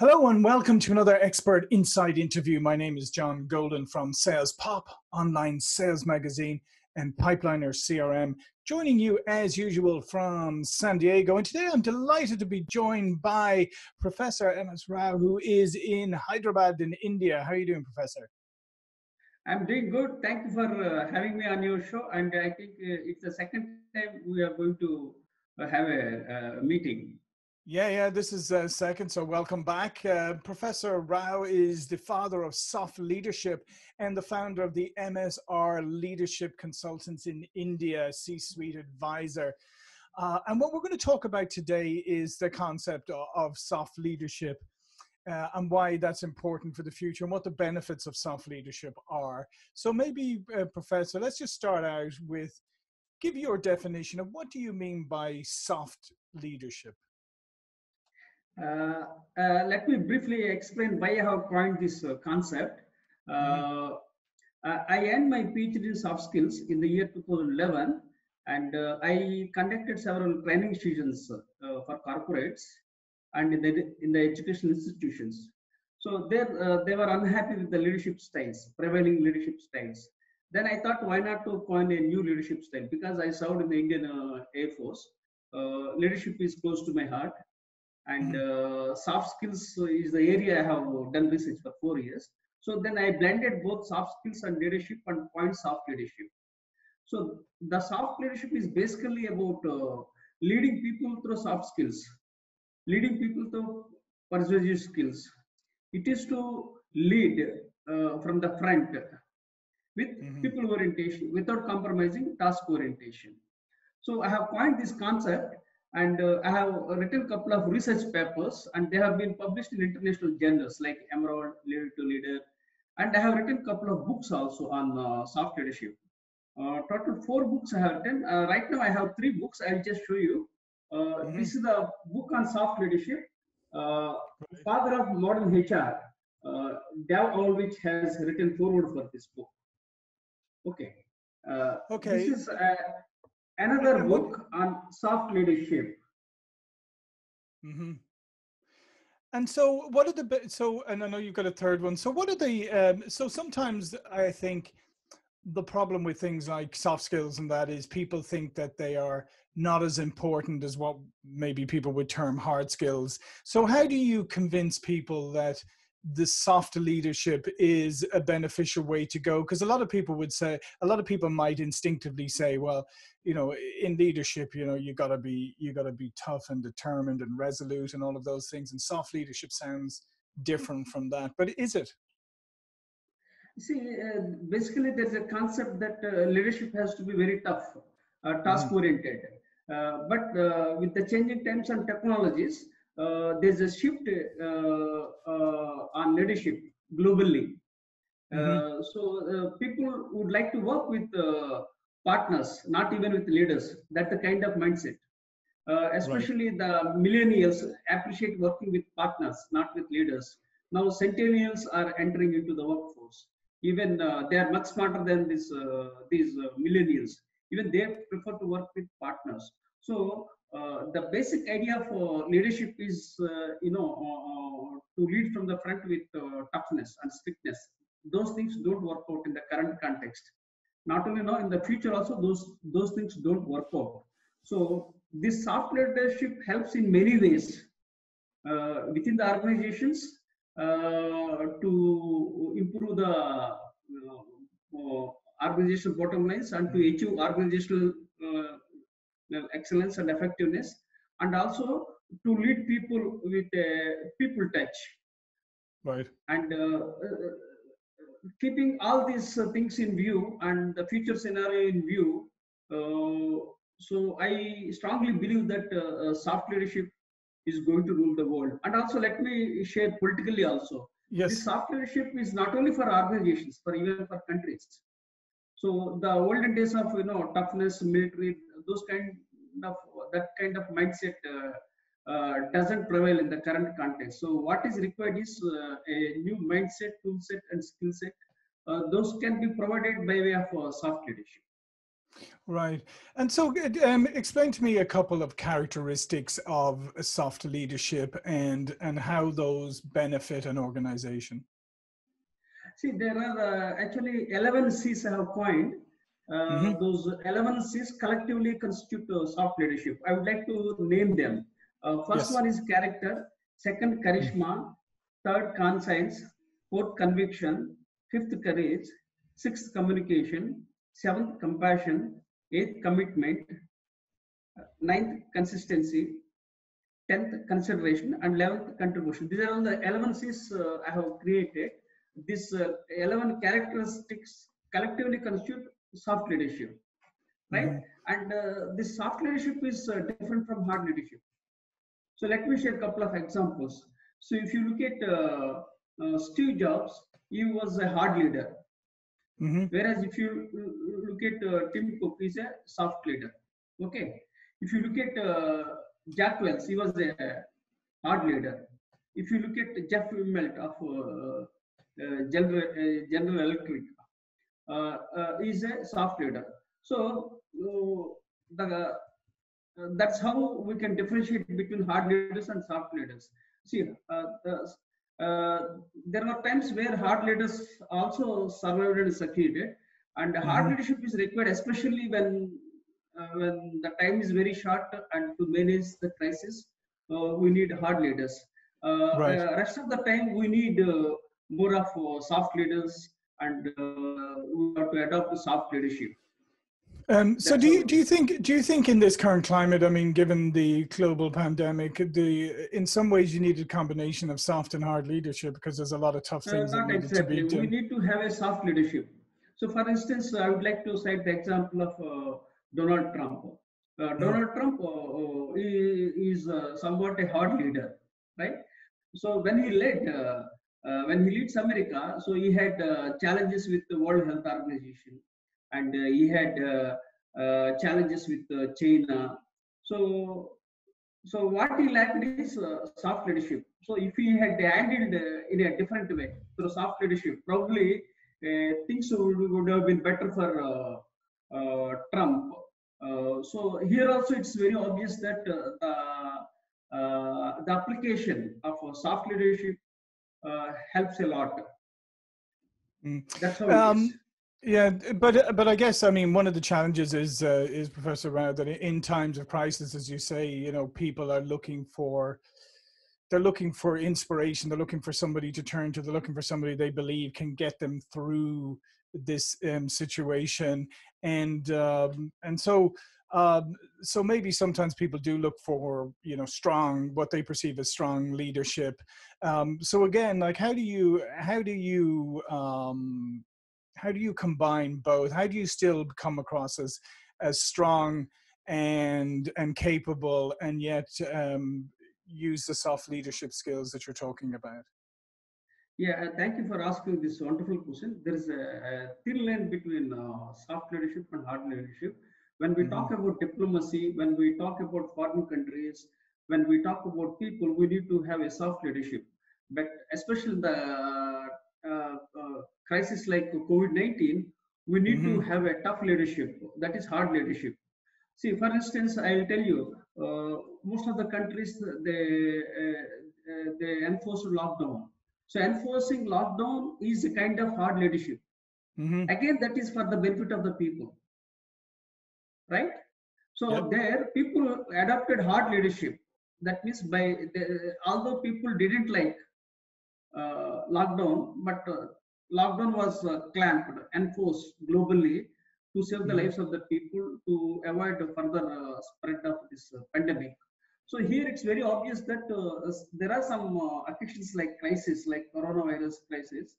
Hello and welcome to another Expert Inside interview. My name is John Golden from Sales Pop, online sales magazine, and Pipeliner CRM, joining you as usual from San Diego. And today I'm delighted to be joined by Professor M.S. Rao, who is in Hyderabad in India. How are you doing, Professor? I'm doing good. Thank you for having me on your show. And I think it's the second time we are going to have a meeting. Yeah, this is the second, so welcome back. Professor Rao is the father of soft leadership and the founder of the MSR Leadership Consultants in India, C-Suite Advisor. And what we're going to talk about today is the concept of soft leadership and why that's important for the future and what the benefits of soft leadership are. So maybe, Professor, let's just start out with, give your definition of what do you mean by soft leadership? Let me briefly explain why I have coined this concept. I earned my PhD in soft skills in the year 2011, and I conducted several training sessions for corporates and in the educational institutions. So they were unhappy with the leadership styles, prevailing leadership styles. Then I thought, why not to coin a new leadership style? Because I served in the Indian Air Force, leadership is close to my heart. And soft skills is the area I have done research for 4 years. So then I blended both soft skills and leadership and coined soft leadership. So the soft leadership is basically about leading people through soft skills, leading people through persuasive skills. It is to lead from the front with people orientation without compromising task orientation. So I have coined this concept. And I have written a couple of research papers, and they have been published in international journals like Emerald, Leader to Leader. And I have written a couple of books also on soft leadership. Total 4 books I have written. Right now I have 3 books. I will just show you. This is the book on soft leadership. Father of Modern HR, Dave Ulrich has written foreword for this book. Okay. This is another book on soft leadership. And so what are the, and I know you've got a third one. So what are the, so sometimes I think the problem with things like soft skills and that is people think that they are not as important as what maybe people would term hard skills. So how do you convince people that the soft leadership is a beneficial way to go? Because a lot of people would say, a lot of people might instinctively say, well, you know, in leadership, you know, you gotta be tough and determined and resolute and all of those things. And soft leadership sounds different from that, but is it? See, basically there's a concept that leadership has to be very tough, task oriented, but with the changing times and technologies, there's a shift on leadership globally. So people would like to work with partners, not even with leaders. That's the kind of mindset. Especially the millennials appreciate working with partners, not with leaders. Now centennials are entering into the workforce. Even they are much smarter than these millennials. Even they prefer to work with partners. So the basic idea for leadership is, to lead from the front with toughness and strictness. Those things don't work out in the current context. Not only now, in the future also, those things don't work out. So this soft leadership helps in many ways within the organizations to improve the organizational bottom lines and to achieve organizational excellence and effectiveness, and also to lead people with a people touch, and keeping all these things in view and the future scenario in view. So I strongly believe that soft leadership is going to rule the world. And also let me share politically also, this soft leadership is not only for organizations, for even for countries. So the olden days of, toughness, military, that kind of mindset doesn't prevail in the current context. So what is required is a new mindset, tool set, and skill set. Those can be provided by way of soft leadership. Right. And so explain to me a couple of characteristics of soft leadership and how those benefit an organization. See, there are actually 11 C's I have coined. Those 11 C's collectively constitute soft leadership. I would like to name them. First one is character. Second, charisma. Third, conscience. Fourth, conviction. Fifth, courage. Sixth, communication. Seventh, compassion. Eighth, commitment. Ninth, consistency. 10th, consideration. And 11th, contribution. These are all the 11 C's I have created. These 11 characteristics collectively constitute soft leadership, right? And this soft leadership is different from hard leadership. So let me share a couple of examples. So if you look at Steve Jobs, he was a hard leader. Whereas if you look at Tim Cook, he's a soft leader. Okay. If you look at Jack Welch, he was a hard leader. If you look at Jeff Wimelt of General Electric, is a soft leader. So that's how we can differentiate between hard leaders and soft leaders. See, there were times where hard leaders also survived and succeeded, and hard leadership is required, especially when the time is very short and to manage the crisis, we need hard leaders. Rest of the time, we need more of soft leaders, and we have to adopt to soft leadership. So do you think in this current climate, I mean, given the global pandemic, in some ways you need a combination of soft and hard leadership, because there's a lot of tough things that need to be done. We need to have a soft leadership. So for instance, I would like to cite the example of Donald Trump. Donald Trump is somewhat a hard leader, right? So when he leads America, so he had challenges with the World Health Organization, and he had challenges with China. So what he lacked is soft leadership. So if he had handled in a different way through soft leadership, probably things would have been better for Trump. So here also it's very obvious that the application of soft leadership helps a lot. That's how it is. Yeah, but I guess, I mean, one of the challenges is, Professor Rao, that in times of crisis, as you say, you know, people are looking for inspiration. They're looking for somebody to turn to. They're looking for somebody they believe can get them through this situation. And so so maybe sometimes people do look for, you know, what they perceive as strong leadership. So again, like, how do you combine both? How do you still come across as strong and capable, and yet use the soft leadership skills that you're talking about? Yeah, thank you for asking this wonderful question. There is a thin line between soft leadership and hard leadership. When we talk about diplomacy, when we talk about foreign countries, when we talk about people, we need to have a soft leadership. But especially the crisis like COVID-19, we need to have a tough leadership. That is hard leadership. See, for instance, I will tell you, most of the countries, they enforce lockdown. So enforcing lockdown is a kind of hard leadership. Again, that is for the benefit of the people, right? So there, people adopted hard leadership. That means although people didn't like lockdown, but lockdown was clamped, enforced globally to save the lives of the people, to avoid the further spread of this pandemic. So here it's very obvious that there are some occasions like crisis, like coronavirus crisis,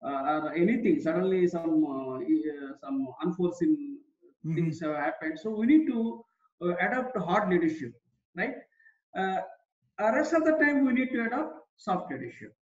or anything. Suddenly some unforeseen things have happened. So we need to adopt hard leadership, right? Rest of the time we need to adopt soft leadership.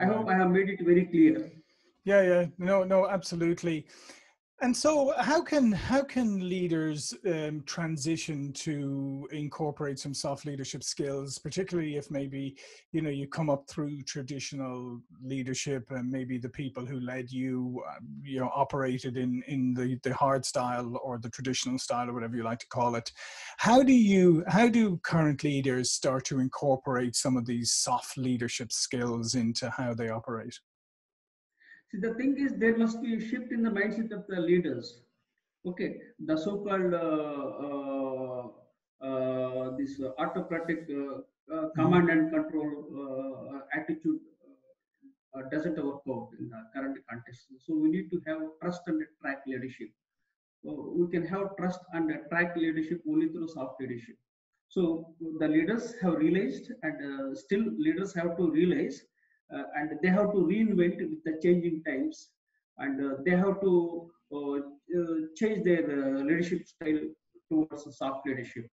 I hope I have made it very clear. Yeah, absolutely. And so how can leaders transition to incorporate some soft leadership skills, particularly if maybe, you know, you come up through traditional leadership and maybe the people who led you, you know, operated in the hard style or the traditional style or whatever you like to call it. How do current leaders start to incorporate some of these soft leadership skills into how they operate? See, the thing is, there must be a shift in the mindset of the leaders. Okay, the so-called this autocratic command and control attitude doesn't work out in the current context. So we need to have trust and track leadership. We can have trust and track leadership only through soft leadership. So the leaders have realized, and still leaders have to realize. And they have to reinvent with the changing times, and they have to change their leadership style towards soft leadership.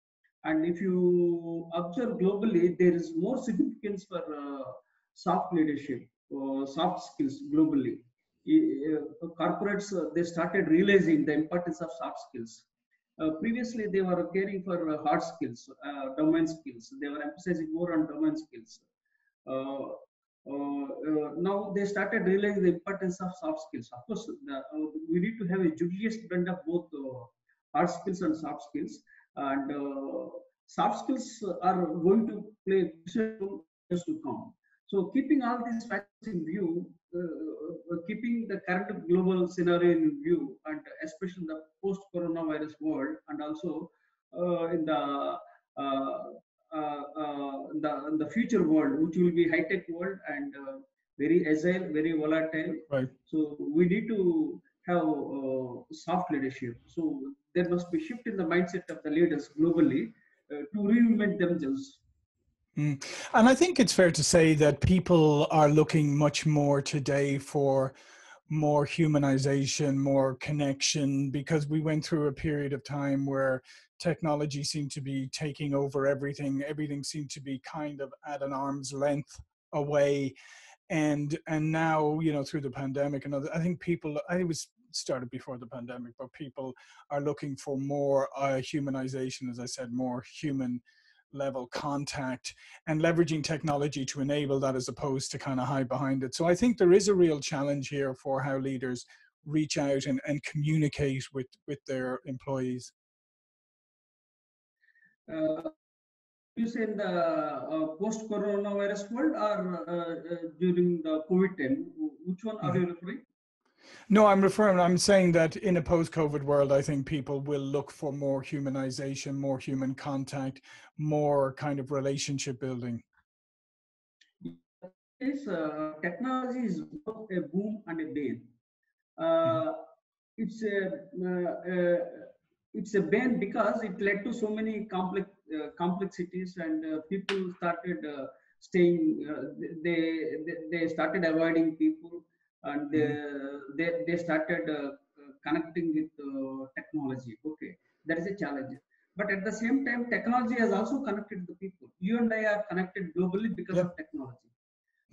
And if you observe globally, there is more significance for soft leadership, soft skills globally. Corporates, they started realizing the importance of soft skills. Previously, they were caring for hard skills, domain skills. They were emphasizing more on domain skills. Now they started realizing the importance of soft skills. Of course, we need to have a judicious blend of both hard skills and soft skills. And soft skills are going to play a crucial role in years to come. So, keeping all these factors in view, keeping the current global scenario in view, and especially in the post-coronavirus world, and also in the the future world, which will be high-tech world and very agile, very volatile. Right. So we need to have soft leadership. So there must be shift in the mindset of the leaders globally to reinvent themselves. Mm. And I think it's fair to say that people are looking much more today for more humanization, more connection, because we went through a period of time where technology seemed to be taking over everything. Everything seemed to be kind of at an arm's length away. And now, you know, through the pandemic and other, I think people, I think it was started before the pandemic, but people are looking for more humanization, as I said, more human level contact, and leveraging technology to enable that as opposed to kind of hide behind it. So I think there is a real challenge here for how leaders reach out and communicate with their employees. You say in the post-coronavirus world or during the COVID time, which one are you referring? No, I'm saying that in a post-COVID world, I think people will look for more humanization, more human contact, more kind of relationship building. Yes, technology is both a boom and a bane. It's a bane because it led to so many complexities, and people started staying, they started avoiding people. And they started connecting with technology. Okay, that is a challenge. But at the same time, technology has also connected the people. You and I are connected globally because of technology.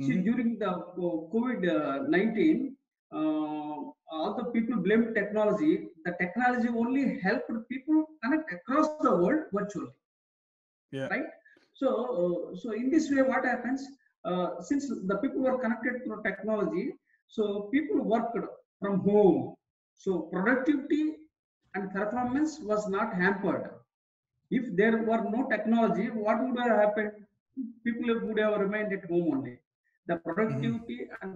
Mm-hmm. See, during the COVID-19, all the people blamed technology. The technology only helped people connect across the world virtually. Yeah. Right? So, so in this way, what happens? Since the people were connected through technology, so people worked from home. So productivity and performance was not hampered. If there were no technology, what would have happened? People would have remained at home only. The productivity and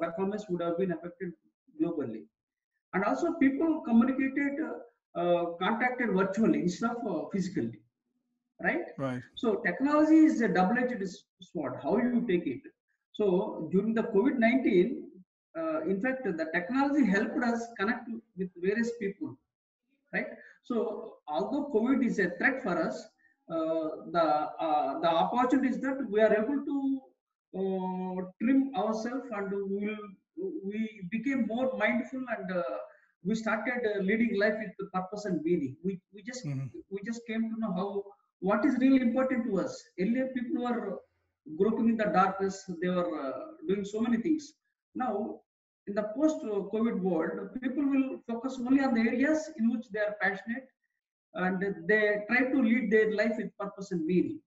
performance would have been affected globally. And also people communicated, contacted virtually instead of physically, right? Right. So technology is a double-edged sword, how you take it. So during the COVID-19, in fact, the technology helped us connect with various people, right? So although COVID is a threat for us, the opportunity is that we are able to trim ourselves, and we became more mindful, and we started leading life with purpose and meaning. We just came to know what is really important to us. Earlier, people were groping in the darkness. They were doing so many things. Now in the post-COVID world, people will focus only on the areas in which they are passionate, and they try to lead their life with purpose and meaning.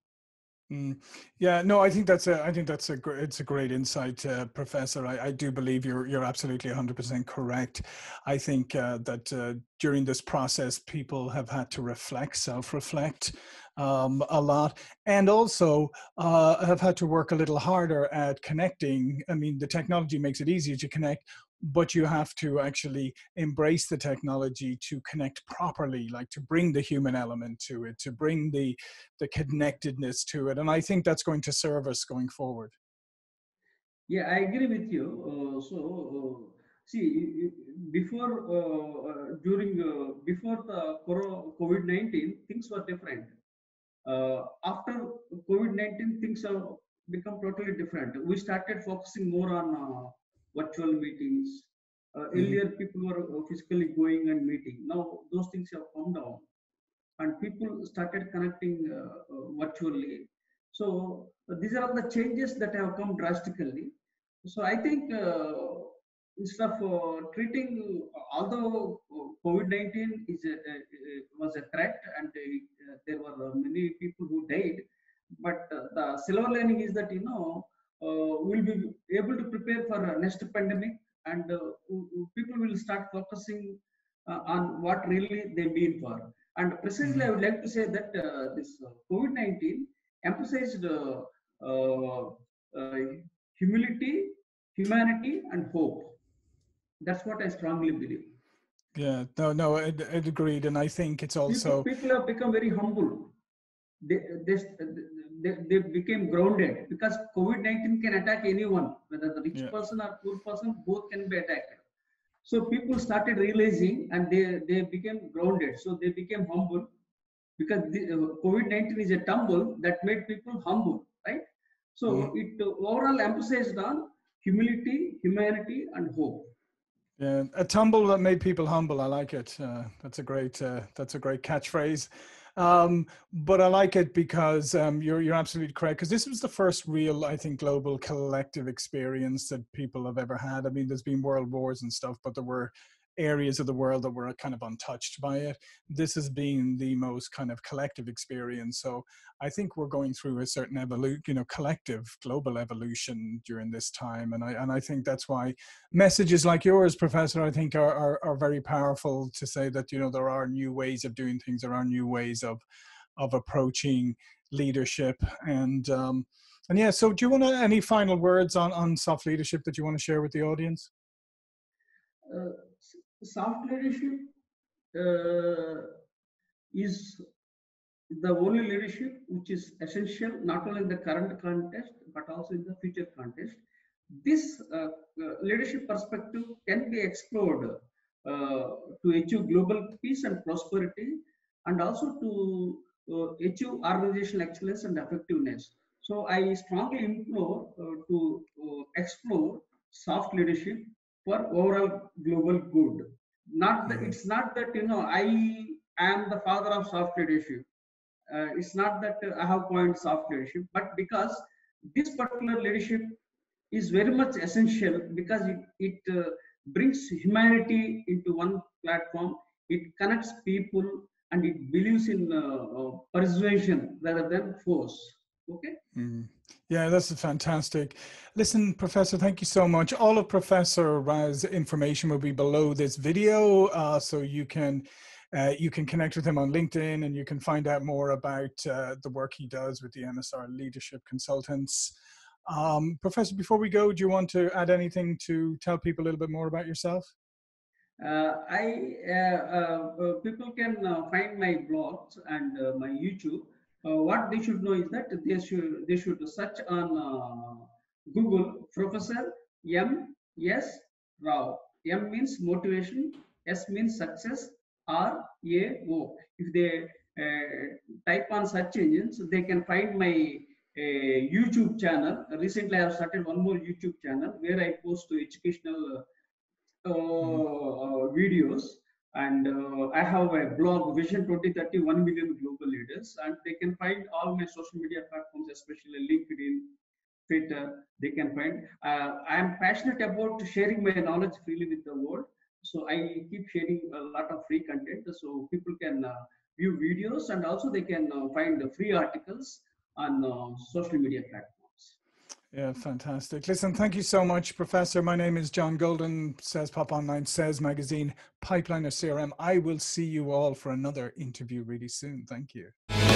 Mm. Yeah, no, I think that's a great insight, Professor. I do believe you're absolutely 100% correct. I think that during this process, people have had to reflect, self-reflect a lot, and also have had to work a little harder at connecting. I mean, the technology makes it easier to connect, but you have to actually embrace the technology to connect properly, like to bring the human element to it, to bring the connectedness to it. And I think that's going to serve us going forward. Yeah, I agree with you. See, before the COVID-19, things were different. After COVID-19, things have become totally different. We started focusing more on virtual meetings. Earlier, people were physically going and meeting. Now, those things have come down, and people started connecting virtually. So, these are the changes that have come drastically. So, I think instead of treating, although COVID-19 was a threat, and there were many people who died, but the silver lining is that, you know, we'll be able to prepare for next pandemic, and people will start focusing on what really they mean for. And precisely, I would like to say that this COVID-19 emphasized humility, humanity, and hope. That's what I strongly believe. Yeah, no, I'd agreed, and I think it's also people have become very humble. They became grounded, because COVID-19 can attack anyone, whether the rich person or poor person, both can be attacked. So people started realizing, and they became grounded. So they became humble, because COVID-19 is a tumble that made people humble, right? So it overall emphasized on humility, humanity, and hope. Yeah, a tumble that made people humble. I like it. That's a great catchphrase. But I like it because you're absolutely correct, because this was the first real, I think, global collective experience that people have ever had. I mean, there's been world wars and stuff, but there were areas of the world that were kind of untouched by it. This has been the most kind of collective experience. So I think we're going through a certain collective global evolution during this time. And I think that's why messages like yours, Professor, I think are very powerful, to say that, you know, there are new ways of doing things. There are new ways of approaching leadership. And yeah, so do you want any final words on soft leadership that you want to share with the audience? Soft leadership is the only leadership which is essential, not only in the current context, but also in the future context. This leadership perspective can be explored to achieve global peace and prosperity, and also to achieve organizational excellence and effectiveness. So I strongly implore to explore soft leadership for overall global good. It's not that, you know, I am the father of soft leadership. It's not that I have coined soft leadership, but because this particular leadership is very much essential, because it brings humanity into one platform. It connects people, and it believes in persuasion rather than force. Okay. Yeah, that's fantastic. Listen, Professor, thank you so much. All of Professor Rao's information will be below this video, so you can connect with him on LinkedIn, and you can find out more about the work he does with the MSR Leadership Consultants. Professor, before we go, do you want to add anything to tell people a little bit more about yourself? People can find my blogs and my YouTube. What they should know is that they should search on Google Professor M.S. Rao. M means motivation, S means success, R.A.O. If they type on search engines, they can find my YouTube channel. Recently, I have started one more YouTube channel where I post educational videos. And I have a blog, Vision 2030, 1 million global leaders, and they can find all my social media platforms, especially LinkedIn, fit they can find. I am passionate about sharing my knowledge freely with the world. So I keep sharing a lot of free content, so people can view videos, and also they can find the free articles on social media platforms. Yeah, fantastic. Listen, thank you so much, Professor. My name is John Golden, Sales Pop Online, Sales Magazine, Pipeliner CRM. I will see you all for another interview really soon. Thank you.